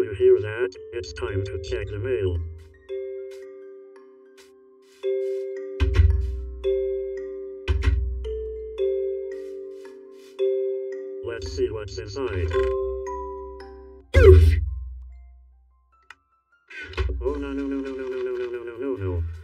Oh, you hear that? It's time to check the mail. Let's see what's inside. Oof! Oh, no, no, no, no, no, no, no, no, no, no, no.